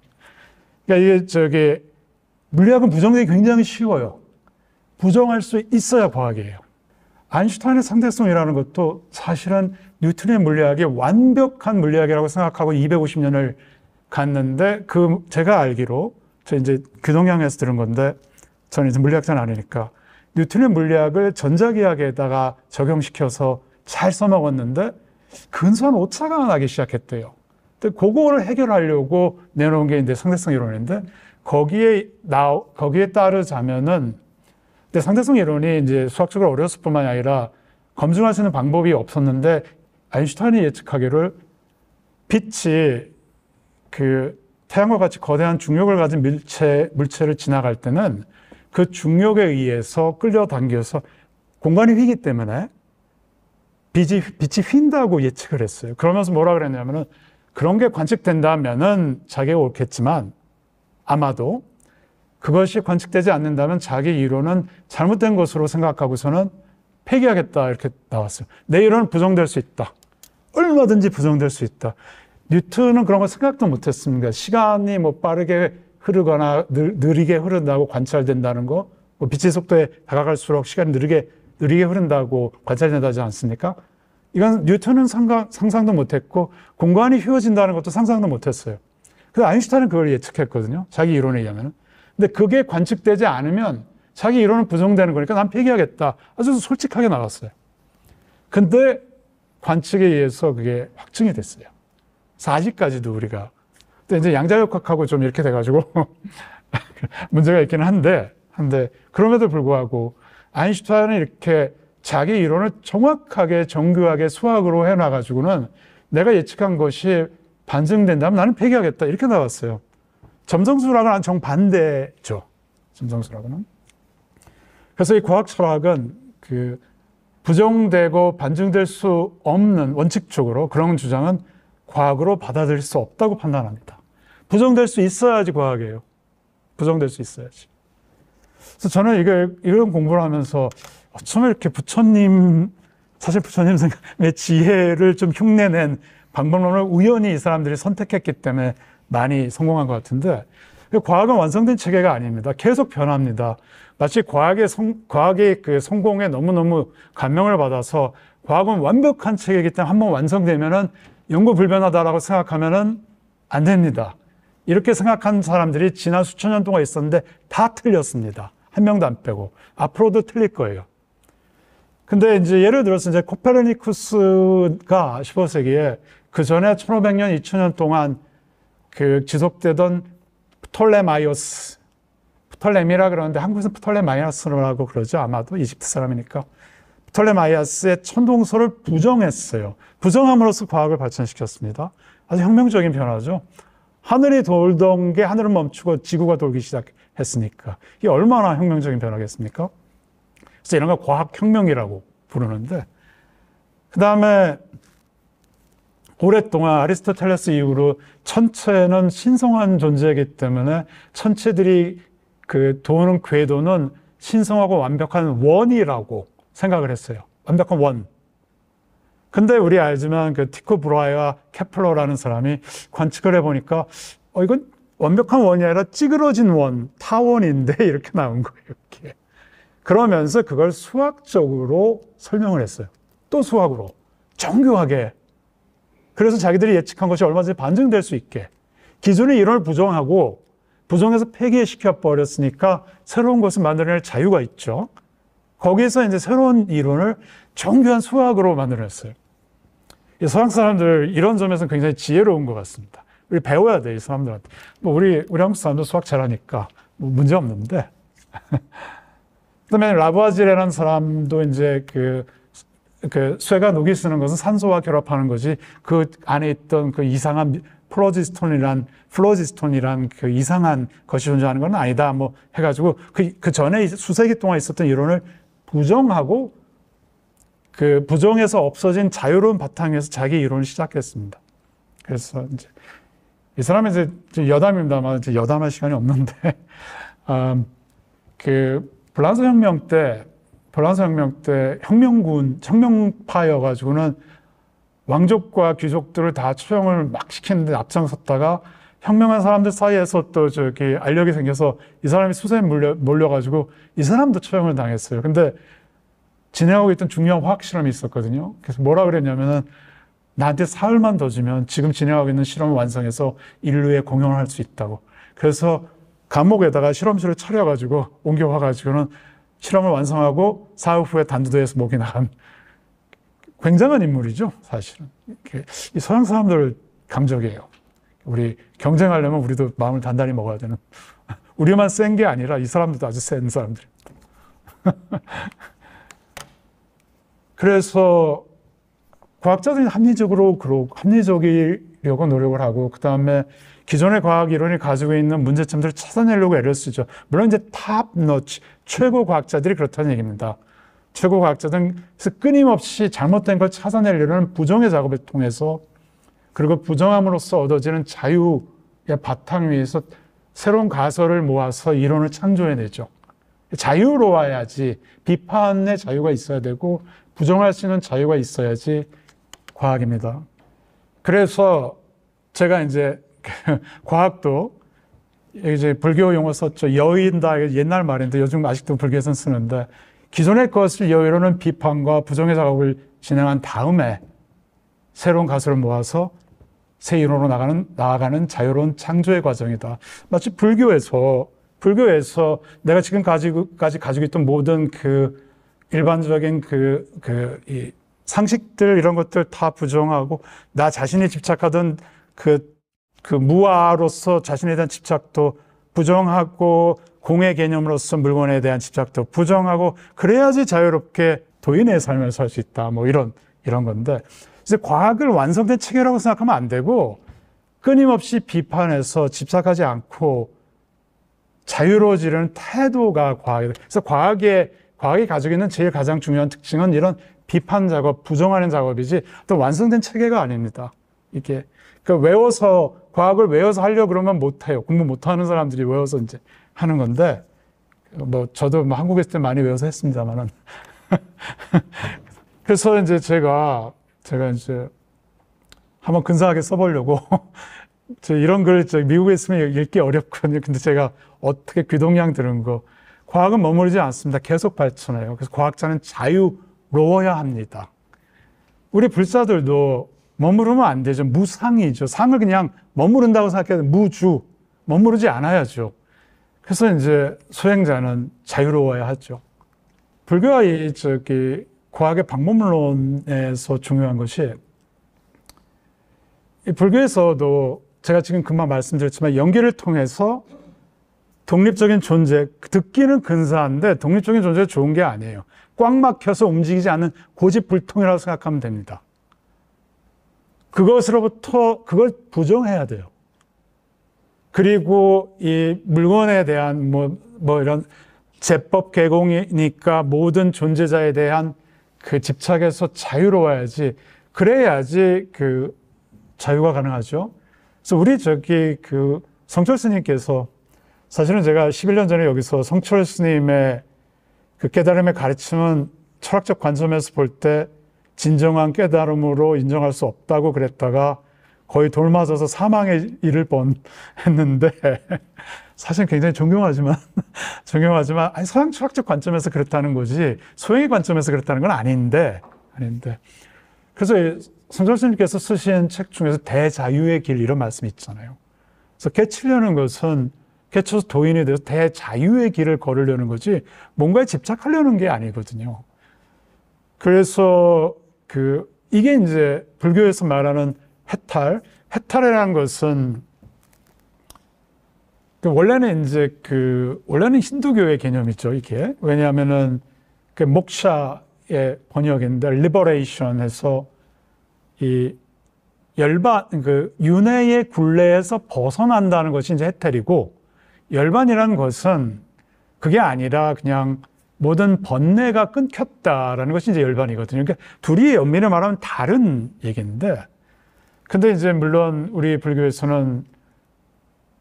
그러니까 이게 저기 물리학은 부정되기 굉장히 쉬워요. 부정할 수 있어야 과학이에요. 아인슈타인의 상대성이라는 것도 사실은 뉴턴의 물리학이 완벽한 물리학이라고 생각하고 이백오십 년을 갔는데 그 제가 알기로 저 이제 교동양에서 들은 건데 저는 이제 물리학자는 아니니까 뉴턴의 물리학을 전자기학에다가 적용시켜서 잘 써먹었는데 근소한 오차가 나기 시작했대요. 근데 그거를 해결하려고 내놓은 게 이제 상대성 이론인데 거기에 나 거기에 따르자면은 근데 상대성 이론이 이제 수학적으로 어려웠을 뿐만 아니라 검증할 수 있는 방법이 없었는데 아인슈타인이 예측하기를 빛이 그 태양과 같이 거대한 중력을 가진 물체 물체를 지나갈 때는 그 중력에 의해서 끌려당겨서 공간이 휘기 때문에 빛이 빛이 휜다고 예측을 했어요. 그러면서 뭐라 그랬냐면은 그런 게 관측된다면은 자기가 옳겠지만 아마도 그것이 관측되지 않는다면 자기 이론은 잘못된 것으로 생각하고서는 폐기하겠다 이렇게 나왔어요. 내 이론은 부정될 수 있다. 얼마든지 부정될 수 있다. 뉴턴은 그런 거 생각도 못했습니다. 시간이 뭐 빠르게 흐르거나 느리게 흐른다고 관찰된다는 거, 뭐 빛의 속도에 다가갈수록 시간이 느리게 느리게 흐른다고 관찰된다지 않습니까? 이건 뉴턴은 상상, 상상도 못했고 공간이 휘어진다는 것도 상상도 못했어요. 그래서 아인슈타인은 그걸 예측했거든요. 자기 이론에 의하면은. 근데 그게 관측되지 않으면 자기 이론은 부정되는 거니까 난 폐기하겠다. 아주 솔직하게 나왔어요. 근데 관측에 의해서 그게 확증이 됐어요. 아직까지도 우리가. 근데 이제 양자역학하고 좀 이렇게 돼가지고 문제가 있기는 한데, 한데 그럼에도 불구하고 아인슈타인은 이렇게 자기 이론을 정확하게 정교하게 수학으로 해놔가지고는 내가 예측한 것이 반증된다면 나는 폐기하겠다 이렇게 나왔어요. 점성술학은 정반대죠. 점성술학은. 그래서 이 과학 철학은 그 부정되고 반증될 수 없는 원칙적으로 그런 주장은 과학으로 받아들일 수 없다고 판단합니다. 부정될 수 있어야지 과학이에요. 부정될 수 있어야지. 그래서 저는 이게, 이런 공부를 하면서 어쩜 이렇게 부처님, 사실 부처님 생각의 지혜를 좀 흉내낸 방법론을 우연히 이 사람들이 선택했기 때문에 많이 성공한 것 같은데, 과학은 완성된 체계가 아닙니다. 계속 변합니다. 마치 과학의, 성, 과학의 그 성공에 너무너무 감명을 받아서 과학은 완벽한 체계이기 때문에 한번 완성되면은 연구불변하다라고 생각하면은 안 됩니다. 이렇게 생각한 사람들이 지난 수천 년 동안 있었는데 다 틀렸습니다. 한 명도 안 빼고. 앞으로도 틀릴 거예요. 근데 이제 예를 들어서 이제 코페르니쿠스가 십오 세기에 그 전에 천오백 년, 이천 년 동안 그 지속되던 프톨레마이오스, 프톨레미라 그러는데 한국에서는 프톨레마이아스라고 그러죠. 아마도 이집트 사람이니까. 프톨레마이아스의 천동설을 부정했어요. 부정함으로써 과학을 발전시켰습니다. 아주 혁명적인 변화죠. 하늘이 돌던 게 하늘은 멈추고 지구가 돌기 시작했으니까. 이게 얼마나 혁명적인 변화겠습니까? 그래서 이런 걸 과학혁명이라고 부르는데, 그 다음에 오랫동안 아리스토텔레스 이후로 천체는 신성한 존재이기 때문에 천체들이 그 도는 궤도는 신성하고 완벽한 원이라고 생각을 했어요. 완벽한 원. 근데 우리 알지만 그 티코 브라헤와 케플러라는 사람이 관측을 해보니까 어, 이건 완벽한 원이 아니라 찌그러진 원, 타원인데 이렇게 나온 거예요. 이렇게. 그러면서 그걸 수학적으로 설명을 했어요. 또 수학으로. 정교하게. 그래서 자기들이 예측한 것이 얼마든지 반증될 수 있게. 기존의 이론을 부정하고 부정해서 폐기시켜버렸으니까 새로운 것을 만들어낼 자유가 있죠. 거기에서 이제 새로운 이론을 정교한 수학으로 만들어냈어요. 이 서양 사람들 이런 점에서는 굉장히 지혜로운 것 같습니다. 우리 배워야 돼, 이 사람들한테. 뭐 우리, 우리 한국 사람도 수학 잘하니까 뭐 문제 없는데. 그다음에 라부아지레라는 사람도 이제 그, 그 쇠가 녹이 쓰는 것은 산소와 결합하는 거지 그 안에 있던 그 이상한 플로지스톤이란 플로지스톤이란 그 이상한 것이 존재하는 건 아니다 뭐 해가지고 그, 그 전에 수세기 동안 있었던 이론을 부정하고 그 부정에서 없어진 자유로운 바탕에서 자기 이론을 시작했습니다. 그래서 이제 이 사람이 이제 여담입니다만 이제 여담할 시간이 없는데 음, 그 불란서 혁명 때, 불란서 혁명 때 혁명군, 혁명파여가지고는 왕족과 귀족들을 다 추형을 막 시키는데 앞장섰다가 혁명한 사람들 사이에서 또 저기 알력이 생겨서 이 사람이 수세에 몰려, 몰려가지고 이 사람도 추형을 당했어요. 근데 진행하고 있던 중요한 화학 실험이 있었거든요. 그래서 뭐라 그랬냐면은 나한테 사흘만 더 주면 지금 진행하고 있는 실험을 완성해서 인류에 공헌을 할 수 있다고. 그래서 감옥에다가 실험실을 차려가지고 옮겨와가지고는 실험을 완성하고 사흘 후에 단두대에서 목이 나간 굉장한 인물이죠, 사실은. 이 서양 사람들 강적이에요. 우리 경쟁하려면 우리도 마음을 단단히 먹어야 되는. 우리만 센 게 아니라 이 사람들도 아주 센 사람들입니다. 그래서 과학자들이 합리적으로 그러고 합리적이려고 노력을 하고 그 다음에 기존의 과학 이론이 가지고 있는 문제점들을 찾아내려고 애를 쓰죠. 물론 이제 탑너치, 최고 과학자들이 그렇다는 얘기입니다. 최고 과학자들은 끊임없이 잘못된 걸 찾아내려는 부정의 작업을 통해서 그리고 부정함으로써 얻어지는 자유의 바탕 위에서 새로운 가설을 모아서 이론을 창조해내죠. 자유로워야지, 비판의 자유가 있어야 되고 부정할 수 있는 자유가 있어야지 과학입니다. 그래서 제가 이제 과학도 이제 불교 용어 썼죠. 여의인다. 옛날 말인데 요즘 아직도 불교에서는 쓰는데 기존의 것을 여의로는 비판과 부정의 작업을 진행한 다음에 새로운 가설을 모아서 새 이론으로 나가는, 나아가는 자유로운 창조의 과정이다. 마치 불교에서 불교에서 내가 지금 가지고까지 가지고 있던 모든 그 일반적인 그, 그 이 상식들 이런 것들 다 부정하고 나 자신이 집착하던 그 그 무아로서 자신에 대한 집착도 부정하고 공의 개념으로서 물건에 대한 집착도 부정하고 그래야지 자유롭게 도인의 삶을 살 수 있다. 뭐 이런 이런 건데 이제 과학을 완성된 체계라고 생각하면 안 되고 끊임없이 비판해서 집착하지 않고 자유로워지려는 태도가 과학이다. 그래서 과학의 과학이 가지고 있는 제일 가장 중요한 특징은 이런 비판 작업, 부정하는 작업이지 또 완성된 체계가 아닙니다. 이게 그러니까 외워서 과학을 외워서 하려 그러면 못해요. 공부 못하는 사람들이 외워서 이제 하는 건데 뭐 저도 뭐 한국에 있을 때 많이 외워서 했습니다만은. 그래서 이제 제가 제가 이제 한번 근사하게 써보려고 저 이런 글 미국에 있으면 읽기 어렵거든요. 근데 제가 어떻게 귀동냥 들은 거 과학은 머무르지 않습니다. 계속 발전해요. 그래서 과학자는 자유로워야 합니다. 우리 불사들도 머무르면 안 되죠. 무상이죠. 상을 그냥 머무른다고 생각해도 무주, 머무르지 않아야죠. 그래서 이제 수행자는 자유로워야 하죠. 불교와 이 저기 과학의 방법론에서 중요한 것이 이 불교에서도 제가 지금 금방 말씀드렸지만 연기를 통해서 독립적인 존재, 듣기는 근사한데 독립적인 존재가 좋은 게 아니에요. 꽉 막혀서 움직이지 않는 고집불통이라고 생각하면 됩니다. 그것으로부터 그걸 부정해야 돼요. 그리고 이 물건에 대한 뭐, 뭐 이런 제법 개공이니까 모든 존재자에 대한 그 집착에서 자유로워야지, 그래야지 그 자유가 가능하죠. 그래서 우리 저기 그 성철 스님께서 사실은 제가 십일 년 전에 여기서 성철 스님의 그 깨달음의 가르침은 철학적 관점에서 볼 때 진정한 깨달음으로 인정할 수 없다고 그랬다가 거의 돌맞아서 사망에 이를 뻔 했는데 사실 굉장히 존경하지만 존경하지만 아니 서양 철학적 관점에서 그랬다는 거지 소행의 관점에서 그랬다는 건 아닌데 아닌데 그래서 성철 스님께서 쓰신 책 중에서 대자유의 길 이런 말씀이 있잖아요. 그래서 깨치려는 것은 깨쳐서 도인이 돼서 대자유의 길을 걸으려는 거지 뭔가에 집착하려는 게 아니거든요. 그래서 그 이게 이제 불교에서 말하는 해탈, 해탈이라는 것은 원래는 이제 그 원래는 힌두교의 개념이죠. 이게 왜냐하면은 그 목샤의 번역인데 리버레이션에서 이 열반 그 윤회의 굴레에서 벗어난다는 것이 이제 해탈이고. 열반이라는 것은 그게 아니라 그냥 모든 번뇌가 끊겼다라는 것이 이제 열반이거든요. 그러니까 둘이 엄밀히 말하면 다른 얘기인데, 근데 이제 물론 우리 불교에서는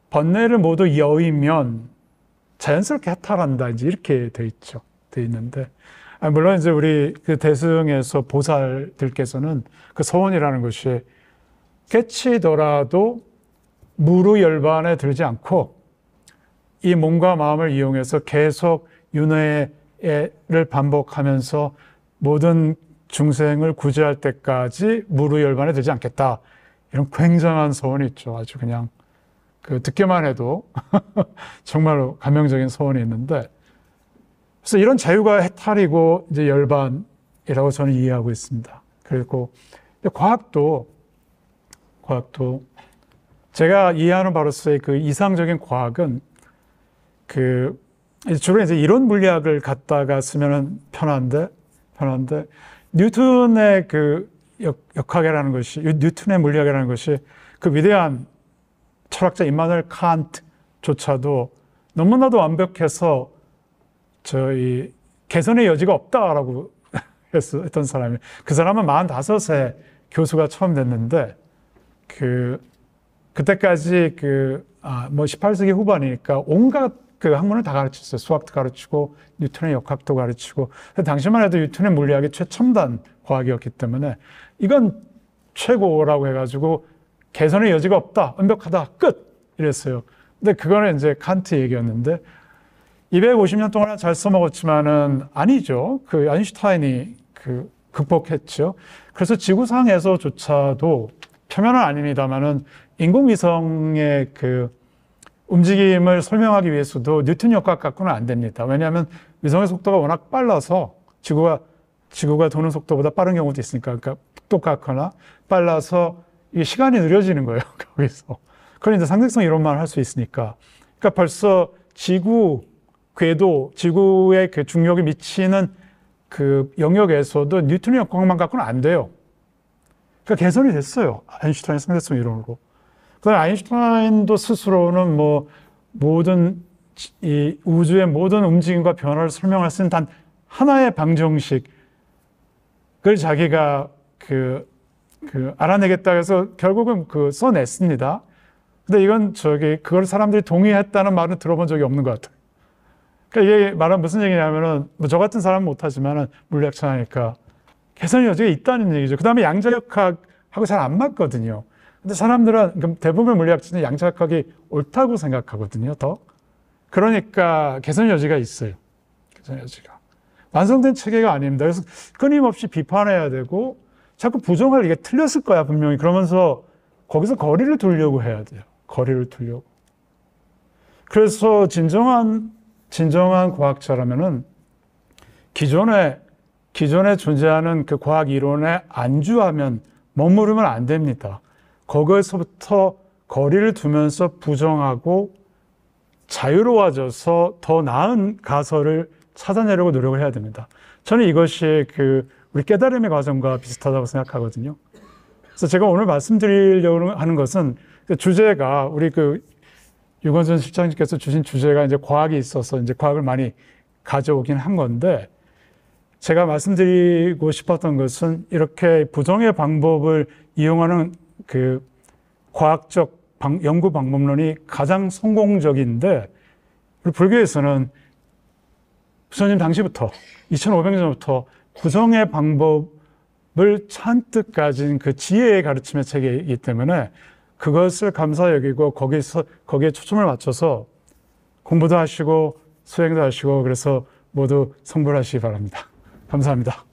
번뇌를 모두 여의면 자연스럽게 해탈한다 이제 이렇게 돼 있죠, 돼 있는데, 물론 이제 우리 그 대승에서 보살들께서는 그 서원이라는 것이 깨치더라도 무루 열반에 들지 않고. 이 몸과 마음을 이용해서 계속 윤회를 반복하면서 모든 중생을 구제할 때까지 무루열반에 들지 않겠다. 이런 굉장한 서원이 있죠. 아주 그냥 그 듣기만 해도 정말로 감명적인 서원이 있는데, 그래서 이런 자유가 해탈이고 이제 열반이라고 저는 이해하고 있습니다. 그리고 과학도 과학도 제가 이해하는 바로서의 그 이상적인 과학은 그, 주로 이제 이론 물리학을 갖다가 쓰면은 편한데, 편한데, 뉴턴의 그 역, 역학이라는 것이, 뉴턴의 물리학이라는 것이 그 위대한 철학자 임마누엘 칸트조차도 너무나도 완벽해서 저희 개선의 여지가 없다라고 했던 사람이, 그 사람은 마흔다섯 세 교수가 처음 됐는데, 그, 그때까지 그, 아, 뭐 십팔 세기 후반이니까 온갖 그 학문을 다 가르쳤어요. 수학도 가르치고 뉴턴의 역학도 가르치고. 당시만 해도 뉴턴의 물리학이 최첨단 과학이었기 때문에 이건 최고라고 해가지고 개선의 여지가 없다, 완벽하다, 끝! 이랬어요. 근데 그거는 이제 칸트 얘기였는데 이백오십 년 동안 잘 써먹었지만은 아니죠. 그 아인슈타인이 그 극복했죠. 그래서 지구상에서조차도 표면은 아닙니다만은 인공위성의 그 움직임을 설명하기 위해서도 뉴턴 역학 갖고는 안 됩니다. 왜냐하면 위성의 속도가 워낙 빨라서 지구가, 지구가 도는 속도보다 빠른 경우도 있으니까, 그러니까 똑같거나 빨라서 이게 시간이 느려지는 거예요, 거기서. 그러니까 상대성 이론만 할 수 있으니까. 그러니까 벌써 지구 궤도, 지구의 그 중력이 미치는 그 영역에서도 뉴턴의 역학만 갖고는 안 돼요. 그러니까 개선이 됐어요. 아인슈타인 상대성 이론으로. 그다음에 아인슈타인도 스스로는 뭐 모든 이 우주의 모든 움직임과 변화를 설명할 수 있는 단 하나의 방정식을 자기가 그, 그 알아내겠다 해서 결국은 그 써냈습니다. 근데 이건 저기 그걸 사람들이 동의했다는 말은 들어본 적이 없는 것 같아요. 그러니까 이게 말하면 무슨 얘기냐면은 뭐 저 같은 사람은 못하지만은 물리학자니까 개선 여지가 있다는 얘기죠. 그 다음에 양자역학하고 잘 안 맞거든요. 근데 사람들은 대부분의 물리학자는 양자역학이 옳다고 생각하거든요. 더 그러니까 개선 여지가 있어요. 개선 여지가 완성된 체계가 아닙니다. 그래서 끊임없이 비판해야 되고 자꾸 부정할 이게 틀렸을 거야 분명히 그러면서 거기서 거리를 두려고 해야 돼요. 거리를 두려고. 그래서 진정한 진정한 과학자라면은 기존에 기존에 존재하는 그 과학 이론에 안주하면 머무르면 안 됩니다. 거기에서부터 거리를 두면서 부정하고 자유로워져서 더 나은 가설을 찾아내려고 노력을 해야 됩니다. 저는 이것이 그 우리 깨달음의 과정과 비슷하다고 생각하거든요. 그래서 제가 오늘 말씀드리려고 하는 것은 주제가 우리 그 유건선 실장님께서 주신 주제가 이제 과학이 있어서 이제 과학을 많이 가져오긴 한 건데 제가 말씀드리고 싶었던 것은 이렇게 부정의 방법을 이용하는 그 과학적 방, 연구 방법론이 가장 성공적인데 우리 불교에서는 부처님 당시부터 이천오백 년부터 부정의 방법을 찬뜻 가진 그 지혜의 가르침의 책이기 때문에 그것을 감사 여기고 거기서, 거기에 초점을 맞춰서 공부도 하시고 수행도 하시고 그래서 모두 성불하시기 바랍니다. 감사합니다.